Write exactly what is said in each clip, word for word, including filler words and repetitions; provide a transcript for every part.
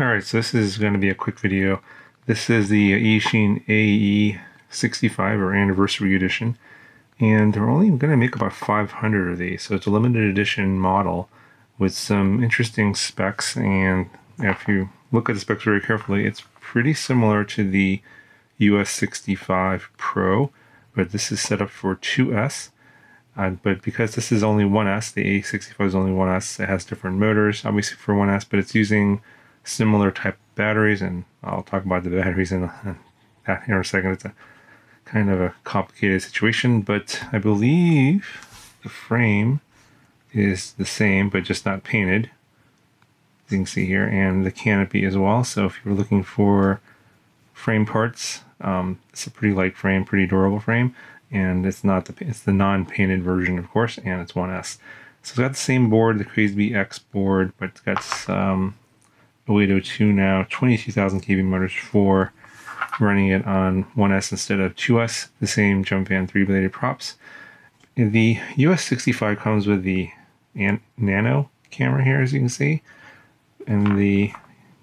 Alright, so this is going to be a quick video. This is the Eachine A E sixty-five or Anniversary Edition, and they're only going to make about five hundred of these, so it's a limited edition model with some interesting specs. And if you look at the specs very carefully, it's pretty similar to the U S sixty-five Pro, but this is set up for two S. Uh, but because this is only one S, the A E sixty-five is only one S, it has different motors, obviously, for one S, but it's using similar type batteries, and I'll talk about the batteries in, in that here in a second. It's a kind of a complicated situation, but I believe the frame is the same, but just not painted, as you can see here, and the canopy as well. So if you're looking for frame parts, um, it's a pretty light frame, pretty durable frame, and it's not the it's the non-painted version, of course, and it's one S. So it's got the same board, the Crazy Bee X board, but it's got some oh eight oh two now, twenty-two thousand K V motors for running it on one S instead of two S, the same jump fan, three bladed props. The U S sixty-five comes with the Ant Nano camera here, as you can see, and the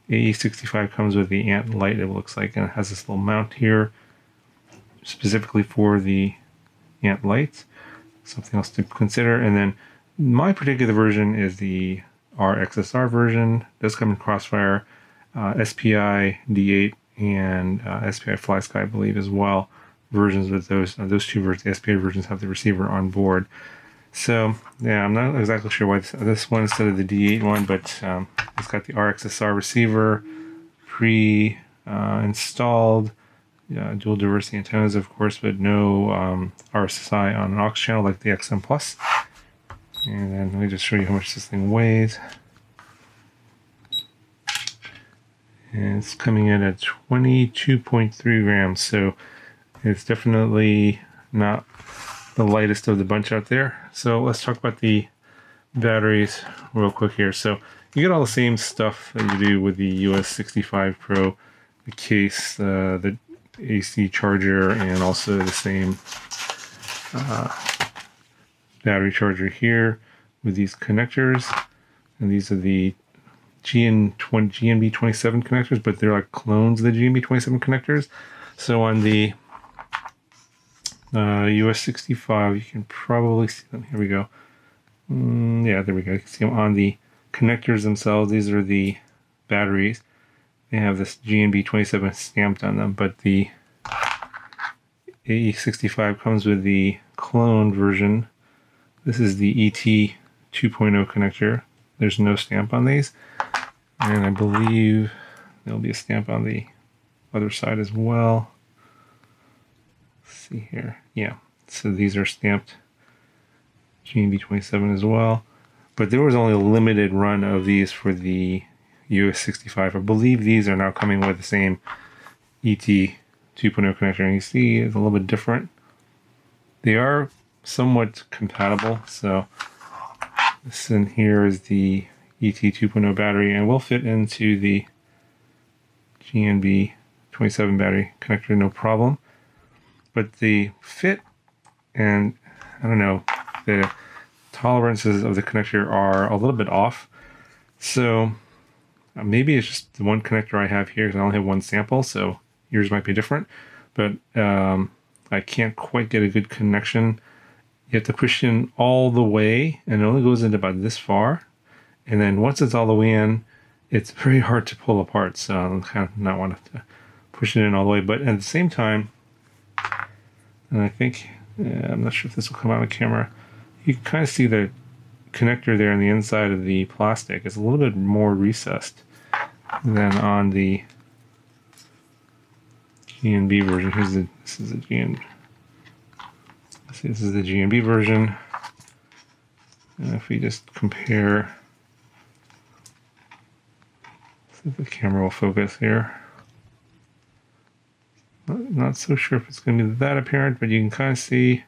A E sixty-five comes with the Ant Light, it looks like, and it has this little mount here specifically for the Ant Lights. Something else to consider. And then my particular version is the R X S R version. It does come in Crossfire, uh, S P I D eight, and uh, S P I Fly Sky, I believe, as well. Versions with those uh, those two versions, the S P I versions have the receiver on board. So yeah, I'm not exactly sure why this, this one instead of the D eight one, but um, it's got the R X S R receiver pre-installed, uh, uh, dual diversity antennas, of course, but no um, R S S I on an aux channel like the X M Plus. And then let me just show you how much this thing weighs. And it's coming in at twenty-two point three grams, so it's definitely not the lightest of the bunch out there. So let's talk about the batteries real quick here. So you get all the same stuff that you do with the U S sixty-five Pro, the case, uh, the A C charger, and also the same uh, battery charger here with these connectors, and these are the G N twenty, G N B twenty-seven connectors, but they're like clones of the G N B twenty-seven connectors. So on the uh, U S sixty-five, you can probably see them. Here we go. Mm, yeah, there we go. You can see them on the connectors themselves. These are the batteries. They have this G N B twenty-seven stamped on them, but the A E sixty-five comes with the clone version. This is the E T two point oh connector. There's no stamp on these. And I believe there'll be a stamp on the other side as well. Let's see here. Yeah, so these are stamped G N B twenty-seven as well. But there was only a limited run of these for the U S sixty-five. I believe these are now coming with the same E T two point oh connector. And you see it's a little bit different. They are somewhat compatible. So this in here is the E T two point oh battery, and will fit into the G N B twenty-seven battery connector, no problem. But the fit and, I don't know, the tolerances of the connector are a little bit off. So uh, maybe it's just the one connector I have here, because I only have one sample, so yours might be different. But um, I can't quite get a good connection. You have to push in all the way, and it only goes in about this far. And then once it's all the way in, it's very hard to pull apart. So I'm kind of not wanting to push it in all the way. But at the same time, and I think, yeah, I'm not sure if this will come out on camera, you can kind of see the connector there on the inside of the plastic. It's a little bit more recessed than on the G N B version. Here's the, this is a G N B. See, this is the G N B version, and if we just compare, see if the camera will focus here. Not, not so sure if it's going to be that apparent, but you can kind of see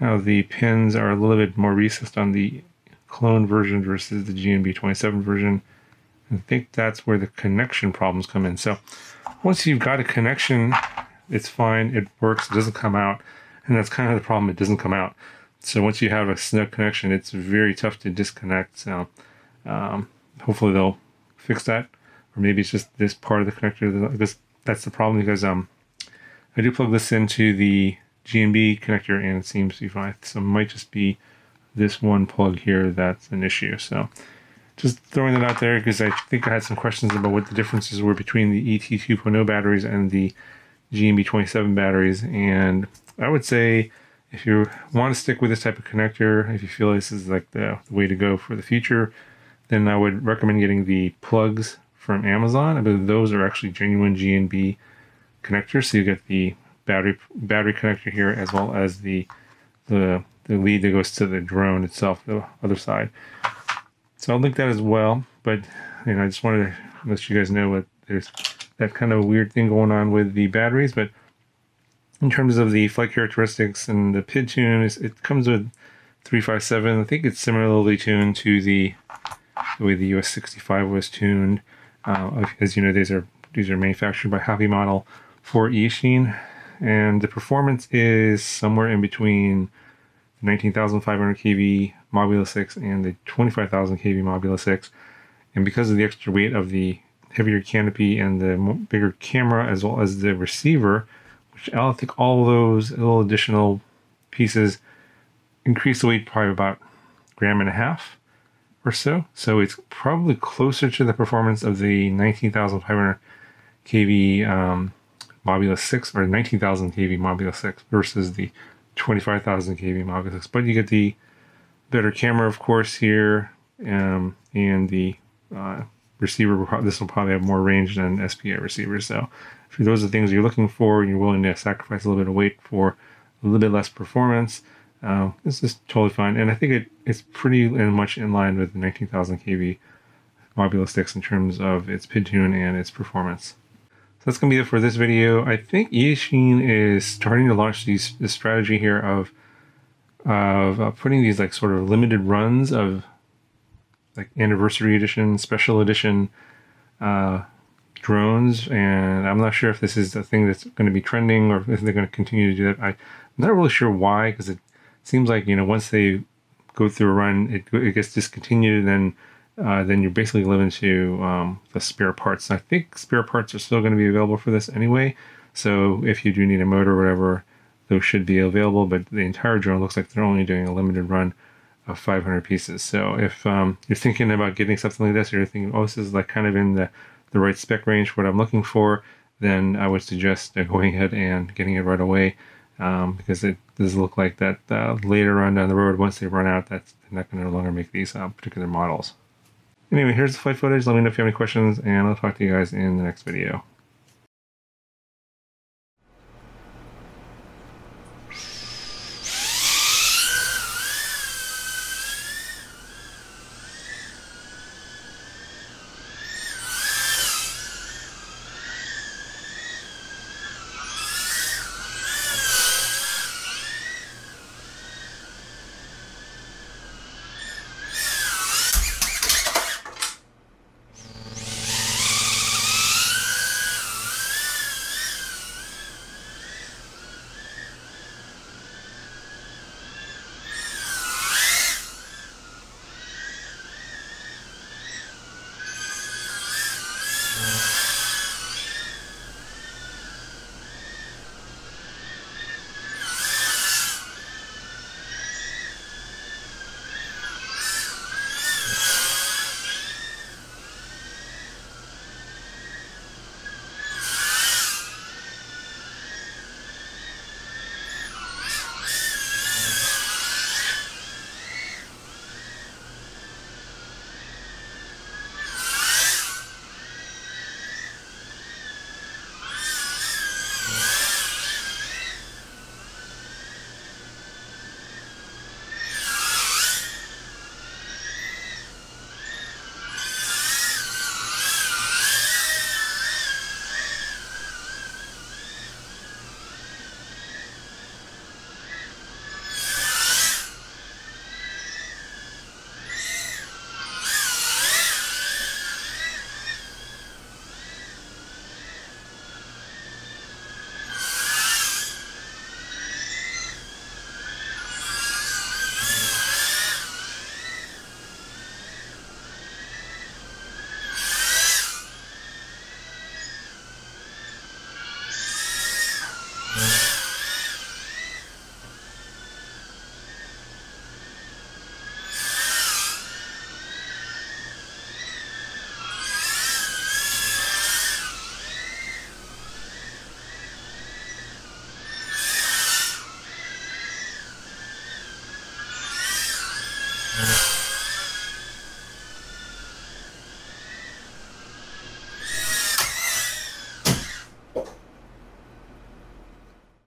how the pins are a little bit more recessed on the clone version versus the G N B twenty-seven version. I think that's where the connection problems come in. So once you've got a connection, it's fine, it works, it doesn't come out. And that's kind of the problem, it doesn't come out. So once you have a snug connection, it's very tough to disconnect. So um, hopefully they'll fix that, or maybe it's just this part of the connector. This that's the problem, because um, I do plug this into the G N B connector and it seems to be fine. So it might just be this one plug here that's an issue. So just throwing that out there, because I think I had some questions about what the differences were between the E T two point oh batteries and the G N B twenty-seven batteries. And I would say, if you want to stick with this type of connector, if you feel this is like the, the way to go for the future, then I would recommend getting the plugs from Amazon. I believe those are actually genuine G N B connectors. So you get the battery battery connector here, as well as the the the lead that goes to the drone itself, the other side. So I'll link that as well. But you know, I just wanted to let you guys know what there's that kind of weird thing going on with the batteries, but in terms of the flight characteristics and the P I D tune, it comes with three five seven. I think it's similarly tuned to the, the way the U S sixty-five was tuned. Uh, as you know, these are these are manufactured by Happy Model for Eachine, and the performance is somewhere in between the nineteen thousand five hundred K V Mobula six and the twenty-five thousand K V Mobula six. And because of the extra weight of the heavier canopy and the bigger camera, as well as the receiver, I think all those little additional pieces increase the weight probably about a gram and a half or so. So it's probably closer to the performance of the nineteen thousand five hundred K V um, Mobula six, or nineteen thousand K V Mobula six versus the twenty-five thousand K V Mobula six. But you get the better camera, of course, here, um, and the uh, receiver. This will probably have more range than S P I receivers. So if those are the things you're looking for, and you're willing to sacrifice a little bit of weight for a little bit less performance, uh, this is totally fine. And I think it, it's pretty much in line with the nineteen thousand K V Mobula six in terms of its P I D tune and its performance. So that's going to be it for this video. I think Eachine is starting to launch these, this strategy here of, of uh, putting these like sort of limited runs of like anniversary edition, special edition, uh, drones. And I'm not sure if this is the thing that's going to be trending, or if they're going to continue to do that. I, I'm not really sure why, because it seems like, you know, once they go through a run, it, it gets discontinued, and then, uh, then you're basically living to um, the spare parts. And I think spare parts are still going to be available for this anyway. So if you do need a motor or whatever, those should be available. But the entire drone looks like they're only doing a limited run of five hundred pieces. So if um, you're thinking about getting something like this, or you're thinking, oh, this is like kind of in the the right spec range for what I'm looking for, then I would suggest going ahead and getting it right away, um, because it does look like that uh, later on down the road, once they run out, that's they're not going to no longer make these uh, particular models. Anyway, here's the flight footage. Let me know if you have any questions, and I'll talk to you guys in the next video. Yeah.